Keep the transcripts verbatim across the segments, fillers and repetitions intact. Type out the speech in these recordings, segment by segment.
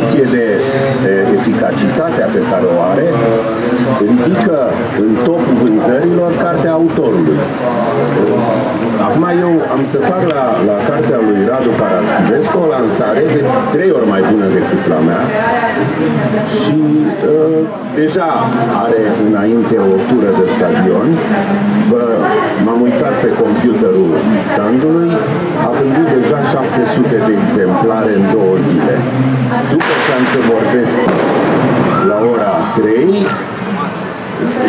funcție de eficacitatea pe care o are, ridică în topul vânzărilor cartea autorului. Acum eu am să fac la, la cartea lui Radu Paraschivescu o lansare de trei ori mai bună decât la mea și uh, deja are înainte o tură de stadion. M-am uitat pe computerul standului, a vândut deja șapte sute de exemplare în două zile. După ce am să vorbesc la ora trei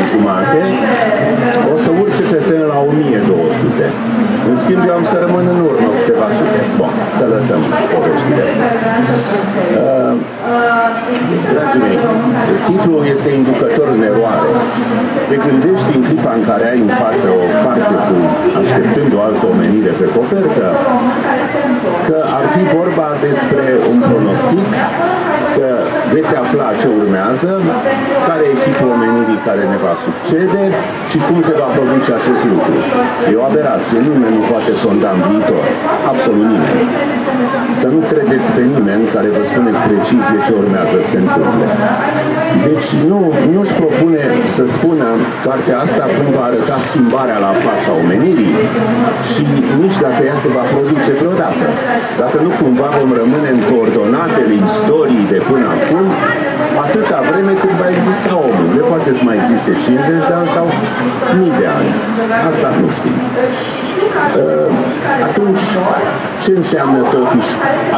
jumate, o să urce pe scenă la o mie două sute. În schimb, eu am să rămân în urmă câteva sute. Bun, să lăsăm povestirea asta. Uh, dragii mei, titlul este Inducător în eroare. Te gândești în clipa în care ai în față o carte cu Așteptând o altă omenire pe copertă, că ar fi vorba despre un pronostic, că veți afla ce urmează, care e echipul omenirii care ne va succede și cum se va produce acest lucru. E o aberație, nimeni nu poate sonda în viitor, absolut nimeni. Să nu credeți pe nimeni care vă spune cu precizie ce urmează să se întâmple. Deci nu, nu își propune să spună cartea asta cum va arăta schimbarea la fața omenirii și nici dacă ea se va produce vreodată. Dacă nu cumva vom rămâne în coordonatele istoriei de până acum, atâta vreme cât va exista omul. Le poate să mai existe cincizeci de ani sau mii de ani. Asta nu știm. Atunci, ce înseamnă totuși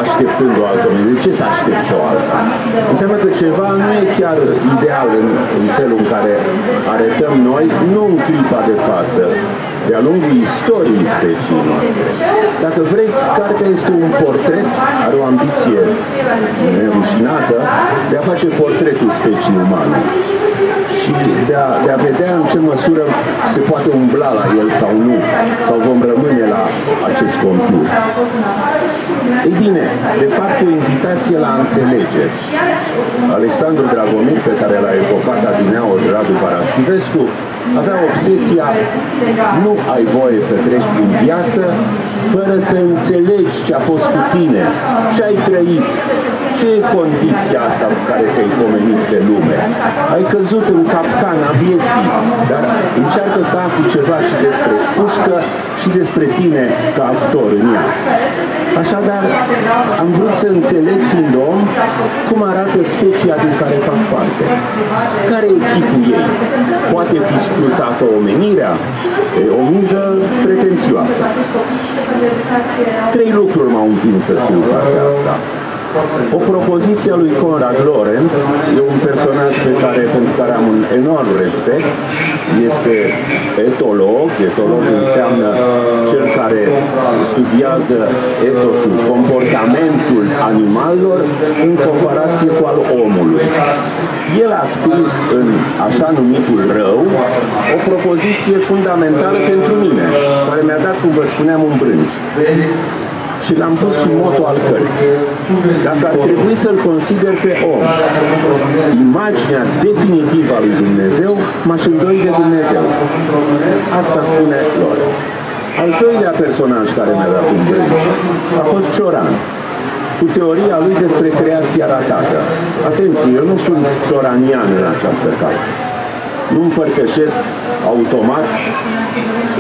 așteptând o altă omenire? De ce să aștepți o altă? Înseamnă că ceva nu e chiar ideal în, în felul în care arătăm noi, nu în clipa de față, de-a lungul istoriei speciei noastre. Dacă vreți, cartea este un portret, are o ambiție nerușinată de a face portretul speciei umane și de a, de a vedea în ce măsură se poate umbla la el sau nu, sau vom rămâne la acest contur. Ei bine, de fapt o invitație la înțelegeri. Alexandru Dragomir, pe care l-a evocat adineaori Radu Paraschivescu, avea obsesia: nu ai voie să treci prin viață fără să înțelegi ce a fost cu tine, ce ai trăit, ce e condiția asta cu care te-ai pomenit pe lume. Ai căzut în capcana vieții, dar încearcă să afli ceva și despre pușcă și despre tine ca actor în ea. Așadar, am vrut să înțeleg, fiind om, cum arată specia din care fac parte. Care e echipul ei? Poate fi scrutată omenirea? E o miză pretențioasă. Trei lucruri m-au împins să scriu cartea asta. O propoziție a lui Konrad Lorenz, e un personaj pe care, pentru care am un enorm respect, este etolog. Etolog înseamnă cel care studiază etosul, comportamentul animalelor în comparație cu al omului. El a scris în așa numitul rău o propoziție fundamentală pentru mine, care mi-a dat, cum vă spuneam, un brânci. Și l-am pus și motul al cărții. Dacă ar trebui să-l consider pe om imaginea definitivă a lui Dumnezeu, m-aș îndoi de Dumnezeu. Asta spune Lorenz. Al doilea personaj care mi-a dat un brânci a fost Cioran, cu teoria lui despre creația ratată. Atenție, eu nu sunt cioranian în această carte. Nu împărtășesc automat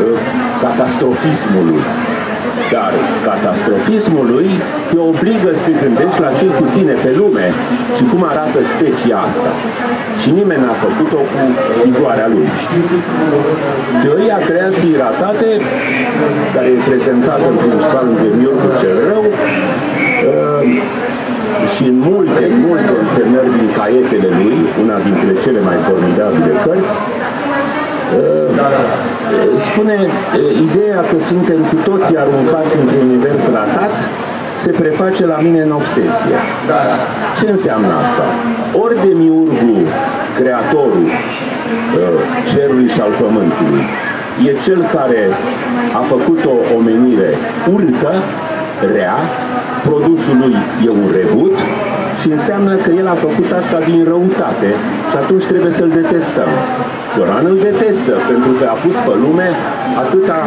uh, catastrofismul lui. Dar catastrofismul lui te obligă să te gândești la ce-i cu tine pe lume și cum arată specia asta. Și nimeni n-a făcut-o cu vigoarea lui. Teoria creației ratate, care e prezentată în principal în Demiurgul cel Rău, și în multe, multe însemnări din caietele lui, una dintre cele mai formidabile cărți, spune ideea că suntem cu toții aruncați într-un univers ratat, se preface la mine în obsesie. Ce înseamnă asta? Ori demiurgul, creatorul cerului și al pământului, e cel care a făcut o omenire urâtă, rea, produsul lui e un rebut și înseamnă că el a făcut asta din răutate și atunci trebuie să-l detestăm. Cioran îl detestă pentru că a pus pe lume atâta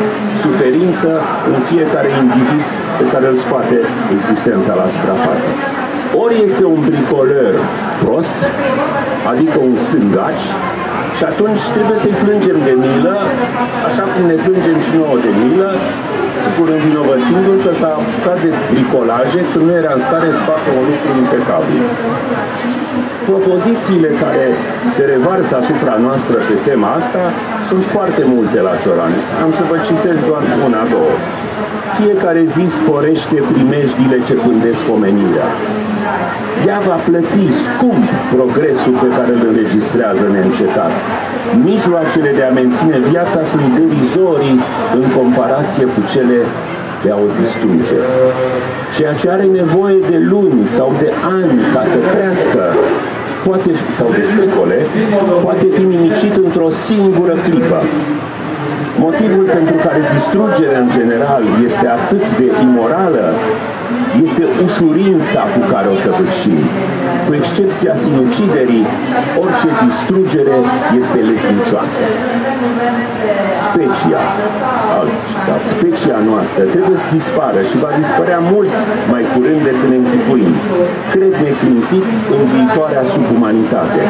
suferință în fiecare individ pe care îl scoate existența la suprafață. Ori este un bricoler prost, adică un stângaci, și atunci trebuie să-i plângem de milă, așa cum ne plângem și nouă de milă, sigur învinovățindu-l că s-a apucat de bricolaje când nu era în stare să facă un lucru impecabil. Propozițiile care se revarsă asupra noastră pe tema asta sunt foarte multe la Cioran. Am să vă citesc doar una, două. Fiecare zi sporește primejdile ce pândesc omenirea. Ea va plăti scump progresul pe care îl înregistrează neîncetat. Mijloacele de a menține viața sunt derizorii în comparație cu cele de a o distruge. Ceea ce are nevoie de luni sau de ani ca să crească, poate, sau de secole, poate fi nimicit într-o singură clipă. Motivul pentru care distrugerea în general este atât de imorală este ușurința cu care o să săvârșim. Cu excepția sinuciderii, orice distrugere este lesnicioasă. Specia, alt citat, specia noastră trebuie să dispară și va dispărea mult mai curând decât ne închipuim. Cred neclintit în viitoarea subumanitate.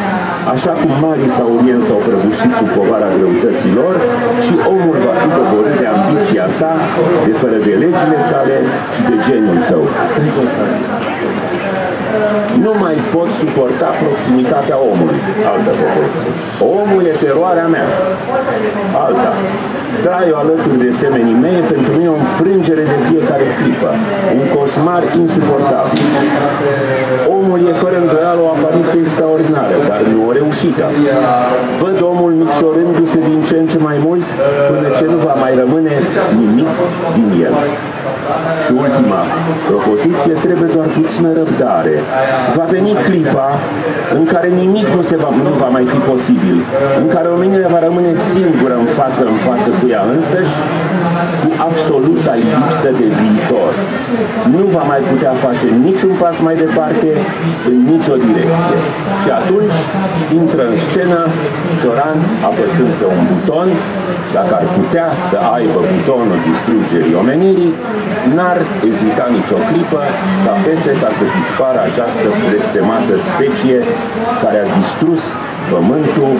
Așa cum marii saurieni s-au prăbușit sub povara greutății lor și omul va fi doborât de ambiția sa, de fără de legile sale și de geniul său. Nu mai pot suporta proximitatea omului. Altă proporție. Omul e teroarea mea. Alta. Traiul alături de semenii mei pentru mine o înfrângere de fiecare clipă. Un coșmar insuportabil. Omul e fără îndoială o apariție extraordinară, dar nu o reușită. Văd omul micșorându-se din ce în ce mai mult până ce nu va mai rămâne nimic din el. Și ultima propoziție, trebuie doar puțină răbdare. Va veni clipa în care nimic nu, se va, nu va mai fi posibil, în care omenirea va rămâne singură în față, în față cu ea însăși, cu absoluta lipsă de viitor. Nu va mai putea face niciun pas mai departe, în nicio direcție. Și atunci intră în scenă Cioran apăsând pe un buton, dacă ar putea să aibă butonul distrugerii omenirii, n-ar ezita nicio clipă să apese ca să dispară această blestemată specie care a distrus pământul,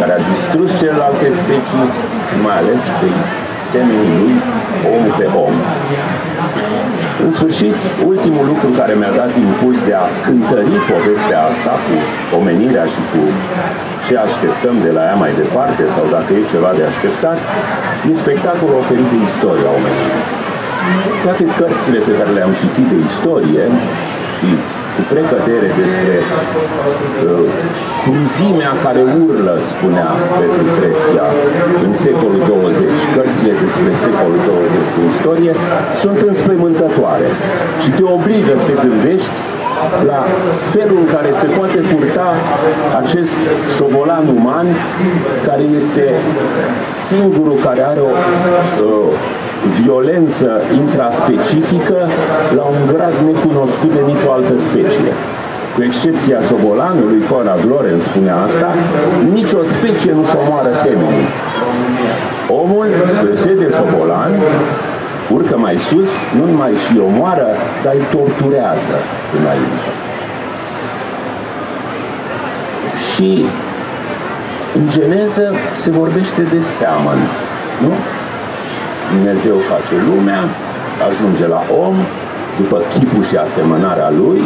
care a distrus celelalte specii și mai ales pe semenii lui, om pe om. În sfârșit, ultimul lucru care mi-a dat impuls de a cântări povestea asta cu omenirea și cu ce așteptăm de la ea mai departe, sau dacă e ceva de așteptat, e spectacolul oferit de istoria omenirii. Toate cărțile pe care le-am citit de istorie și cu precădere despre uh, cruzimea care urlă, spunea Petru Creția, în secolul douăzeci, cărțile despre secolul douăzeci din istorie sunt înspăimântătoare și te obligă să te gândești la felul în care se poate purta acest șobolan uman care este singurul care are o uh, violență intraspecifică la un grad necunoscut de nicio altă specie. Cu excepția șobolanului, Konrad Lorenz spunea asta, nicio specie nu își omoară semenii. Omul, spre deosebire de șobolan, urcă mai sus, nu numai și omoară, dar îi torturează înainte. Și în geneză se vorbește de seamăn, nu? Dumnezeu face lumea, ajunge la om, după chipul și asemănarea lui,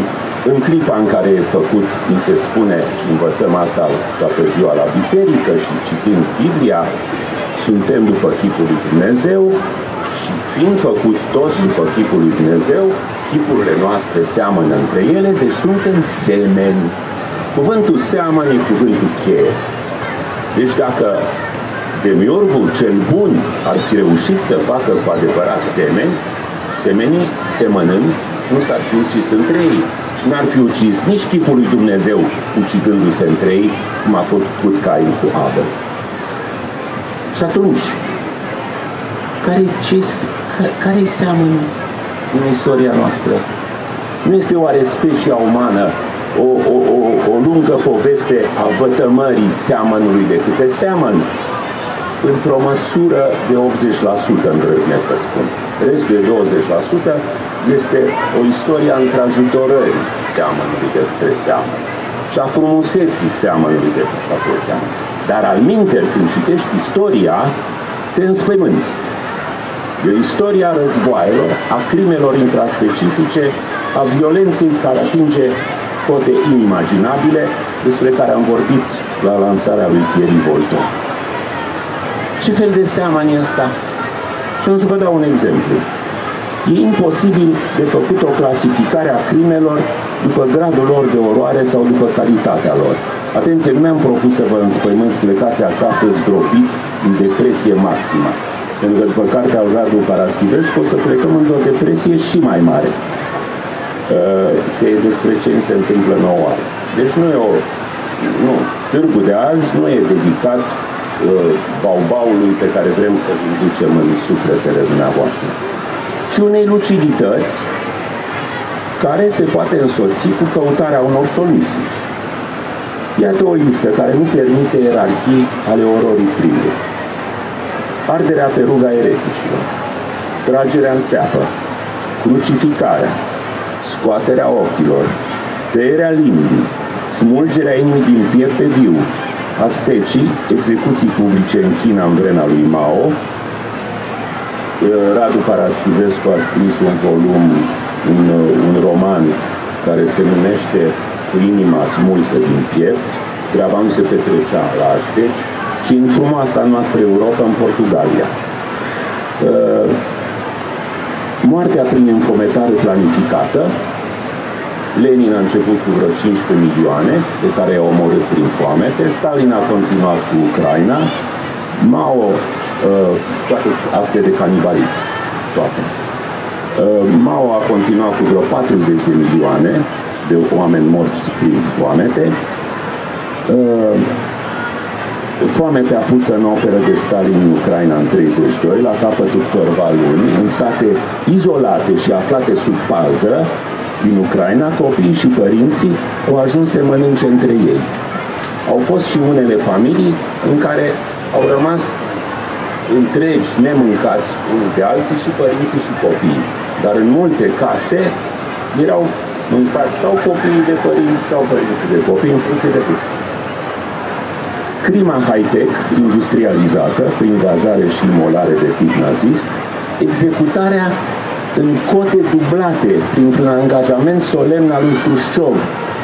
în clipa în care e făcut, ni se spune, și învățăm asta toată ziua la biserică și citind Biblia, suntem după chipul lui Dumnezeu și fiind făcuți toți după chipul lui Dumnezeu, chipurile noastre seamănă între ele, deci suntem semeni. Cuvântul seamăn e cuvântul cheie. Deci dacă demiurgul cel bun ar fi reușit să facă cu adevărat semeni, semenii, semănând, nu s-ar fi ucis între ei. Și n-ar fi ucis nici chipul lui Dumnezeu, ucigându-se între ei, cum a făcut Cain cu Abel. Și atunci, care-i seamănă în istoria noastră? Nu este oare specia umană o, o, o, o lungă poveste a vătămării seamănului de câte seamăn? Într-o măsură de optzeci la sută, îndrăznesc să spun. Restul de douăzeci la sută este o istorie a întrajutorării seamănului de către seamăn și a frumuseții seamănului de către seamăn. Dar al minter, când citești istoria, te înspăimânți. E istoria războaielor, a crimelor intraspecifice, a violenței care atinge cote inimaginabile, despre care am vorbit la lansarea lui Pierre Volton. Ce fel de seamăn e asta? Și am să vă dau un exemplu. E imposibil de făcut o clasificare a crimelor după gradul lor de oroare sau după calitatea lor. Atenție, nu mi-am propus să vă înspăimânți, plecați acasă zdrobiți în depresie maximă. Pentru că după cartea lui Radu Paraschivescu o să plecăm într-o depresie și mai mare. Că e despre ce se întâmplă nouă azi. Deci nu e o... Nu. Târgul de azi nu e dedicat baubaului pe care vrem să-l ducem în sufletele dumneavoastră, ci unei lucidități care se poate însoți cu căutarea unor soluții. Iată o listă care nu permite ierarhii ale ororii crimei. Arderea pe ruga ereticilor, tragerea în țeapă, crucificarea, scoaterea ochilor, tăierea limbii, smulgerea inimii din piept pe viu, astecii, execuții publice în China în vremea lui Mao. Radu Paraschivescu a scris un volum, un, un roman care se numește Inima smulsă din piept. Treaba nu se petrecea la asteci, ci în frumoasa noastră Europa, în Portugalia. Moartea prin înfometare planificată. Lenin a început cu vreo cincisprezece milioane, pe care i-a omorât prin foamete. Stalin a continuat cu Ucraina. Mao, toate acte de canibalism, toate. Mao a continuat cu vreo patruzeci de milioane de oameni morți prin foamete. Foametea pusă în operă de Stalin în Ucraina în treizeci și doi, la capătul câtorva luni, în sate izolate și aflate sub pază din Ucraina, copiii și părinții au ajuns să mănânce între ei. Au fost și unele familii în care au rămas întregi, nemâncați unii de alții și părinții și copiii. Dar în multe case erau mâncați sau copiii de părinți sau părinții de copii, în funcție de vârstă. Crima high-tech, industrializată, prin gazare și imolare de tip nazist, executarea în cote dublate, printr-un angajament solemn al lui Hrușciov,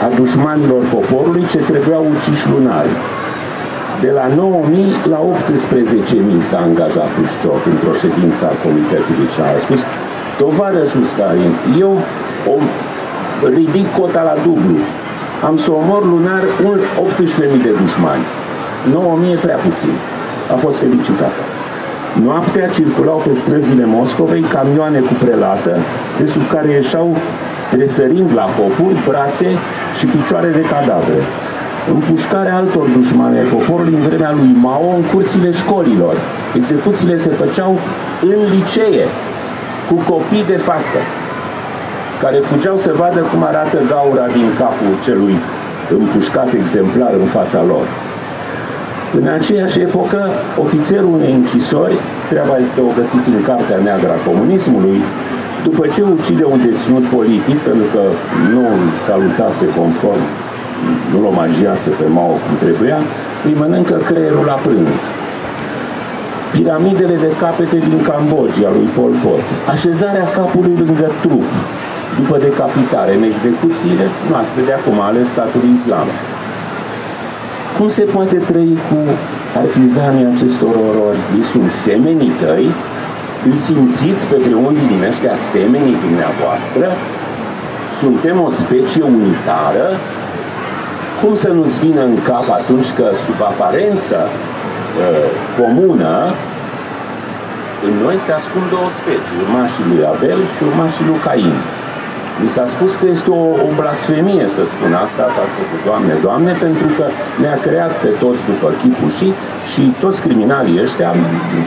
a dușmanilor poporului, ce trebuiau uciși lunar. De la nouă mii la optsprezece mii s-a angajat Hrușciov într-o ședință a comitetului și a spus: tovarășul Stalin, eu o ridic cota la dublu, am să omor lunar optsprezece mii de dușmani. nouă mii e prea puțin. A fost felicitată. Noaptea circulau pe străzile Moscovei camioane cu prelată, de sub care ieșau, tresărind la hopuri, brațe și picioare de cadavre. Împușcarea altor dușmani ai poporului în vremea lui Mao în curțile școlilor. Execuțiile se făceau în licee, cu copii de față, care fugeau să vadă cum arată gaura din capul celui împușcat exemplar în fața lor. În aceeași epocă, ofițerul unei închisori, treaba este o găsiți în Cartea Neagră a comunismului, după ce ucide un deținut politic, pentru că nu îl salutase conform, nu-l omagiase pe Mao cum trebuia, îi mănâncă creierul la prânz. Piramidele de capete din Cambodgia lui Pol Pot, așezarea capului lângă trup, după decapitare, în execuțiile noastre de acum, ale statului islamic. Cum se poate trăi cu artizanii acestor orori? Ei sunt semenii tăi, îi simțiți pe vreun din ăștia semenii dumneavoastră, suntem o specie unitară, cum să nu-ți vină în cap atunci că sub aparență uh, comună în noi se ascund două specii, urmașii lui Abel și urmașii lui Cain. Mi s-a spus că este o, o blasfemie să spun asta față de Doamne, Doamne, pentru că ne-a creat pe toți după chipul și, și toți criminalii ăștia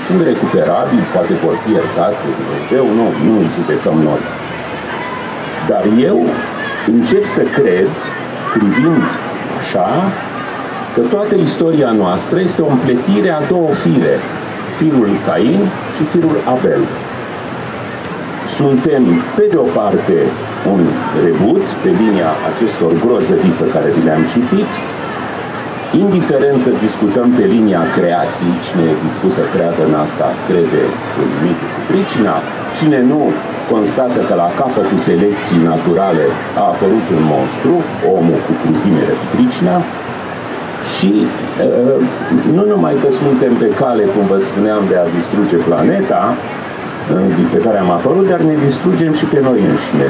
sunt recuperabili, poate vor fi iertați de Dumnezeu, nu, nu îi judecăm noi. Dar eu încep să cred, privind așa, că toată istoria noastră este o împletire a două fire, firul Cain și firul Abel. suntem, pe de o parte, un rebut pe linia acestor grozăvii pe care vi le-am citit, indiferent că discutăm pe linia creației, cine e dispus să creadă în asta, crede în mitul cu pricina, cine nu, constată că la capătul selecției naturale a apărut un monstru, omul cu cruzimele cu pricina, și nu numai că suntem pe cale, cum vă spuneam, de a distruge planeta pe care am apărut, dar ne distrugem și pe noi înșine.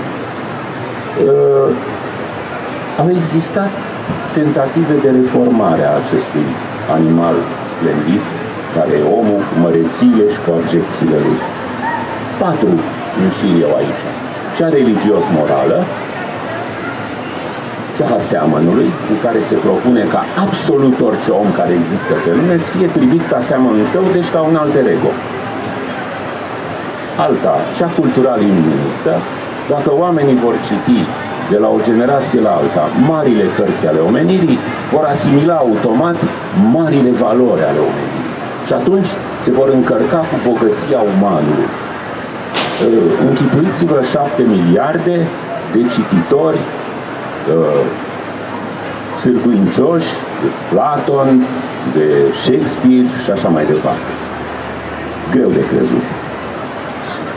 Au existat tentative de reformare a acestui animal splendid, care e omul, cu mărețiile și cu abjecțiile lui. Patru înșir eu aici. Cea religios-morală, cea a seamănului, cu care se propune ca absolut orice om care există pe lume să fie privit ca seamănul tău, deci ca un alter ego. Alta, cea cultural-iluministă, dacă oamenii vor citi de la o generație la alta marile cărți ale omenirii, vor asimila automat marile valori ale omenirii. Și atunci se vor încărca cu bogăția umanului. Închipuiți-vă șapte miliarde de cititori sârguincioși, de Platon, de Shakespeare și așa mai departe. Greu de crezut.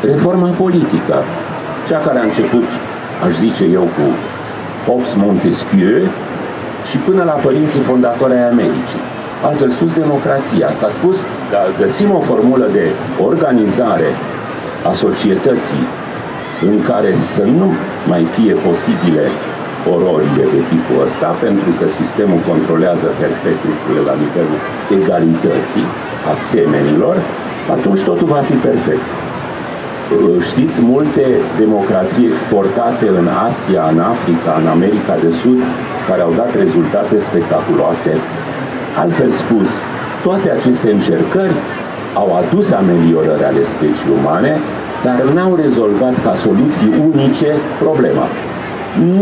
Reforma politică, cea care a început, aș zice eu, cu Hobbes, Montesquieu și până la părinții fondatori ai Americii. Altfel spus, democrația. S-a spus, dar găsim o formulă de organizare a societății în care să nu mai fie posibile ororile de tipul ăsta, pentru că sistemul controlează perfect lucrurile la nivelul egalității a semenilor, atunci totul va fi perfect. Știți multe democrații exportate în Asia, în Africa, în America de Sud, care au dat rezultate spectaculoase? Altfel spus, toate aceste încercări au adus ameliorări ale speciei umane, dar n-au rezolvat ca soluții unice problema.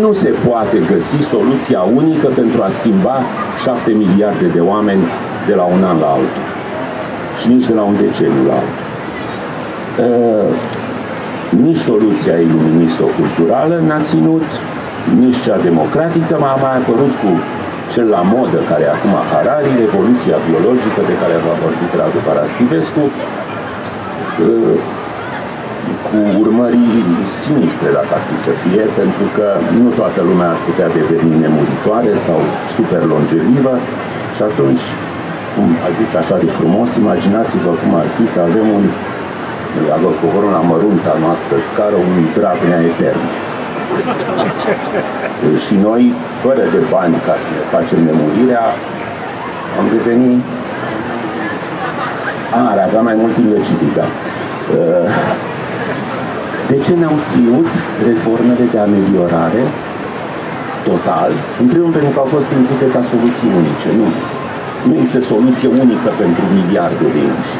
Nu se poate găsi soluția unică pentru a schimba șapte miliarde de oameni de la un an la altul și nici de la un deceniu la altul. Uh, nici soluția iluministo-culturală n-a ținut, nici cea democratică, m-a mai apărut cu cel la modă care acum Harari, revoluția biologică de care v-a vorbit Radu Paraschivescu, uh, cu urmări sinistre, dacă ar fi să fie, pentru că nu toată lumea ar putea deveni nemuritoare sau super longevivă și atunci, cum a zis așa de frumos, imaginați-vă cum ar fi să avem un dacă coborăm la mărunta noastră scară, un Dragnea etern. Și noi, fără de bani ca să ne facem nemurirea, am devenit... A, ar avea mai mult timp de citit, da. De ce ne-au ținut reformele de ameliorare total? În primul rând, pentru că au fost impuse ca soluții unice. Nu. Nu există soluție unică pentru miliarde de inși.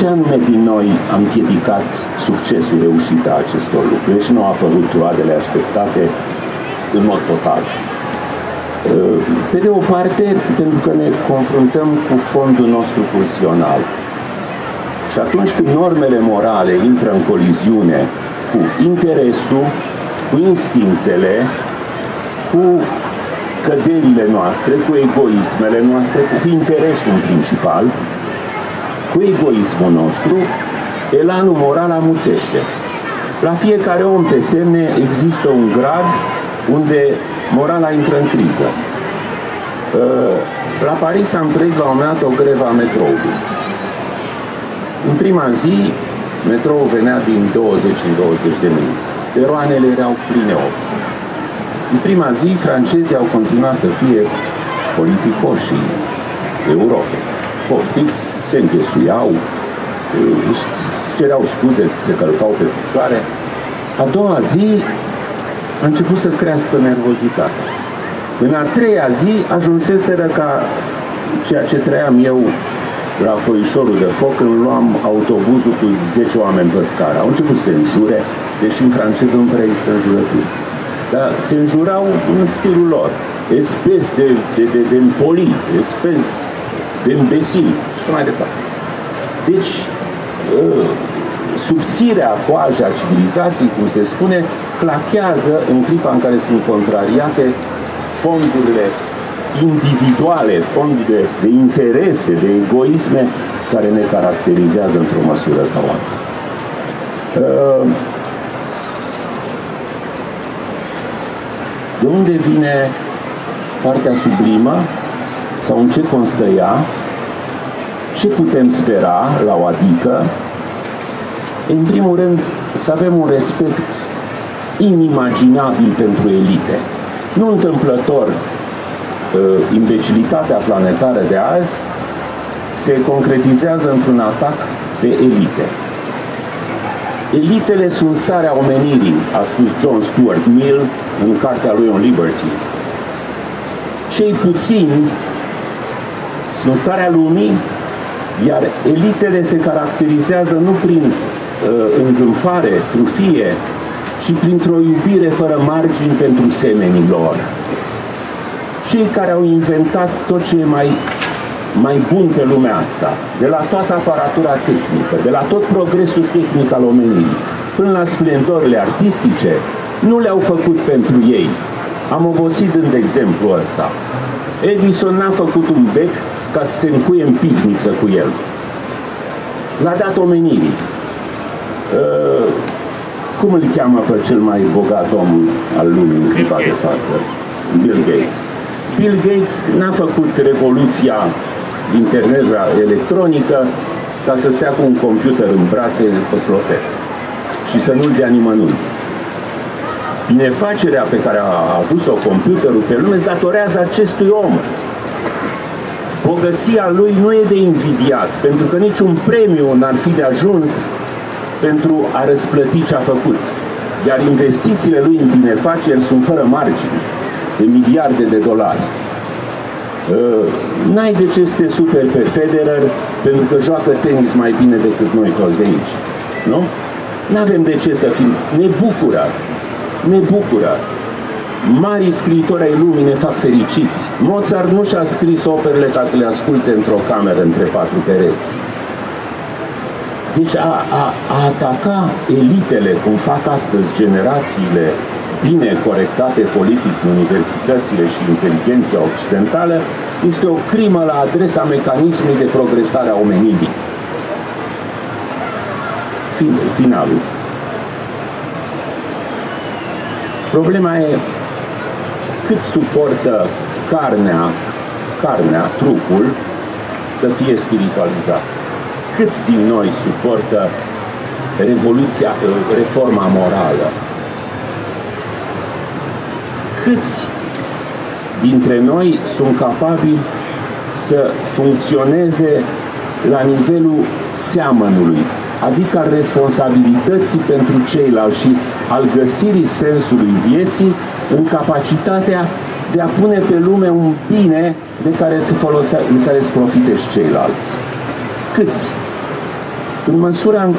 Ce anume din noi am piedicat succesul, reușita acestor lucruri? Și nu au apărut roadele așteptate în mod total. Pe de o parte, pentru că ne confruntăm cu fondul nostru pulsional. Și atunci când normele morale intră în coliziune cu interesul, cu instinctele, cu căderile noastre, cu egoismele noastre, cu interesul în principal, cu egoismul nostru, elanul moral amuțește. La fiecare om pe semne există un grad unde morala intră în criză. La Paris am trăit la un moment dat o grevă a metroului. În prima zi, metroul venea din douăzeci în douăzeci de minute. Peroanele erau pline ochi. În prima zi, francezii au continuat să fie politicoșii Europei. Poftiți, se înghesuiau, cereau scuze, se călcau pe picioare. A doua zi a început să crească nervozitatea. În a treia zi ajunseseră ca ceea ce trăiam eu la foișorul de foc, când luam autobuzul cu zece oameni pe scară. Au început să se înjure, deși în franceză nu prea există înjurături. Dar se înjurau în stilul lor. Espes de, de, de, de poli, espes de imbesil și mai departe. Deci, subțirea coajă a civilizației, cum se spune, clachează în clipa în care sunt contrariate fondurile individuale, fondurile de interese, de egoisme care ne caracterizează într-o măsură sau alta. De unde vine partea sublimă sau în ce constă ea? Ce putem spera la o adică? În primul rând, să avem un respect inimaginabil pentru elite. Nu întâmplător, imbecilitatea planetară de azi se concretizează într-un atac pe elite. Elitele sunt sarea omenirii, a spus John Stuart Mill în cartea lui On Liberty. Cei puțini sunt sarea lumii, iar elitele se caracterizează nu prin uh, îngânfare, trufie, ci printr-o iubire fără margini pentru semenii lor. Cei care au inventat tot ce e mai, mai bun pe lumea asta, de la toată aparatura tehnică, de la tot progresul tehnic al omenirii, până la splendorile artistice, nu le-au făcut pentru ei. Am obosit dând exemplu ăsta. Edison n-a făcut un bec ca să se încuie în pivniță cu el. L-a dat omenirii. Uh, cum îl cheamă pe cel mai bogat om al lumii în clipa de față? Bill Gates. Bill Gates n-a făcut revoluția internetă electronică ca să stea cu un computer în brațe pe closet și să nu-l dea nimănui. Binefacerea pe care a adus-o computerul pe lume se datorează acestui om. Bogăția lui nu e de invidiat, pentru că niciun premiu n-ar fi de ajuns pentru a răsplăti ce a făcut. Iar investițiile lui în binefaceri sunt fără margini, de miliarde de dolari. N-ai de ce să te superi pe Federer, pentru că joacă tenis mai bine decât noi toți de aici. Nu? N-avem de ce să fim. Ne bucură. Ne bucură. Marii scriitori ai lumii ne fac fericiți. Mozart nu și-a scris operele ca să le asculte într-o cameră între patru pereți. Deci a, a, a ataca elitele, cum fac astăzi generațiile bine corectate politic în universitățile și inteligenția occidentală, este o crimă la adresa mecanismului de progresare a omenirii. Fin, finalul. Problema e cât suportă carnea, carnea, trupul, să fie spiritualizat. Cât din noi suportă revoluția, reforma morală? Câți dintre noi sunt capabili să funcționeze la nivelul seamănului, adică al responsabilității pentru ceilalți și al găsirii sensului vieții în capacitatea de a pune pe lume un bine de care se folosea, de care se profite și ceilalți? Câți? În măsura în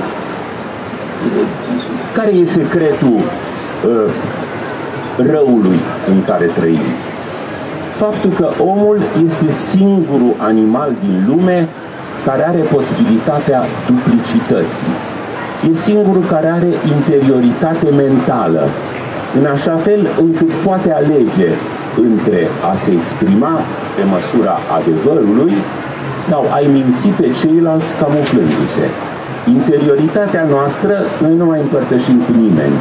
care e secretul uh, răului în care trăim? Faptul că omul este singurul animal din lume care are posibilitatea duplicității. E singurul care are interioritate mentală, în așa fel încât poate alege între a se exprima pe măsura adevărului sau a-i minți pe ceilalți camuflându-se. Interioritatea noastră noi nu mai împărtășim cu nimeni.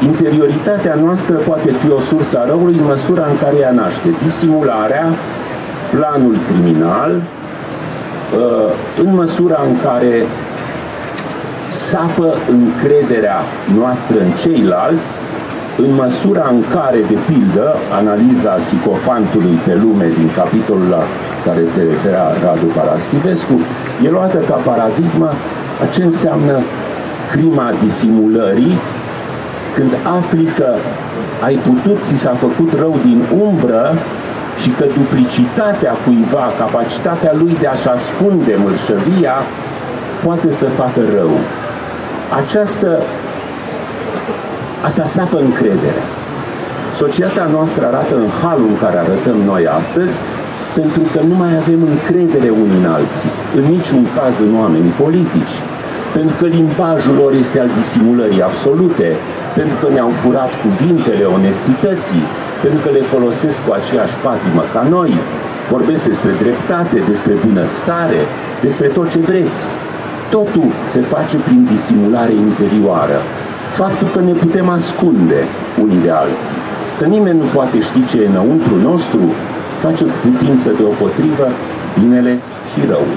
Interioritatea noastră poate fi o sursă a răului în măsura în care ea naște disimularea, planul criminal, în măsura în care sapă încrederea noastră în ceilalți, în măsura în care, de pildă, analiza psicofantului pe lume din capitolul la care se referea Radu Paraschivescu, e luată ca paradigmă a ce înseamnă crima disimulării, când afli că ai putut, ți s-a făcut rău din umbră și că duplicitatea cuiva, capacitatea lui de a-și ascunde mărșăvia, poate să facă rău. Această... Asta sapă încrederea. Societatea noastră arată în halul în care arătăm noi astăzi pentru că nu mai avem încredere unii în alții, în niciun caz în oamenii politici, pentru că limbajul lor este al disimulării absolute, pentru că ne-au furat cuvintele onestității, pentru că le folosesc cu aceeași patimă ca noi, vorbesc despre dreptate, despre bunăstare, despre tot ce vreți. Totul se face prin disimulare interioară. Faptul că ne putem ascunde unii de alții, că nimeni nu poate ști ce e înăuntru nostru, face cu putință deopotrivă binele și răul.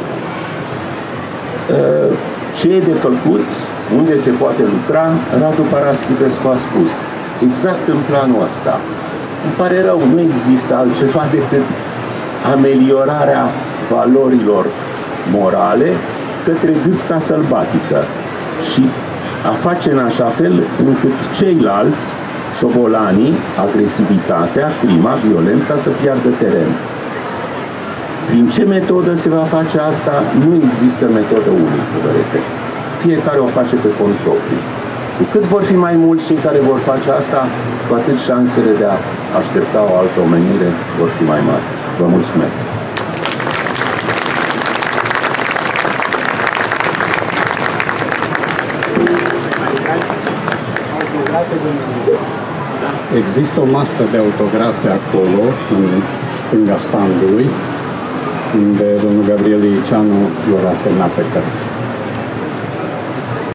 Ce e de făcut, unde se poate lucra, Radu Paraschivescu a spus, exact în planul ăsta. Îmi pare rău, nu există altceva decât ameliorarea valorilor morale către gâsca sălbatică și a face în așa fel încât ceilalți, șobolanii, agresivitatea, crima, violența să piardă teren. Prin ce metodă se va face asta? Nu există metodă unică, vă repet. Fiecare o face pe cont propriu. Cu cât vor fi mai mulți cei care vor face asta, cu atât șansele de a aștepta o altă omenire vor fi mai mari. Vă mulțumesc! Există o masă de autografe acolo, în stânga standului, unde domnul Gabriel Liiceanu vor asemna pe cărți.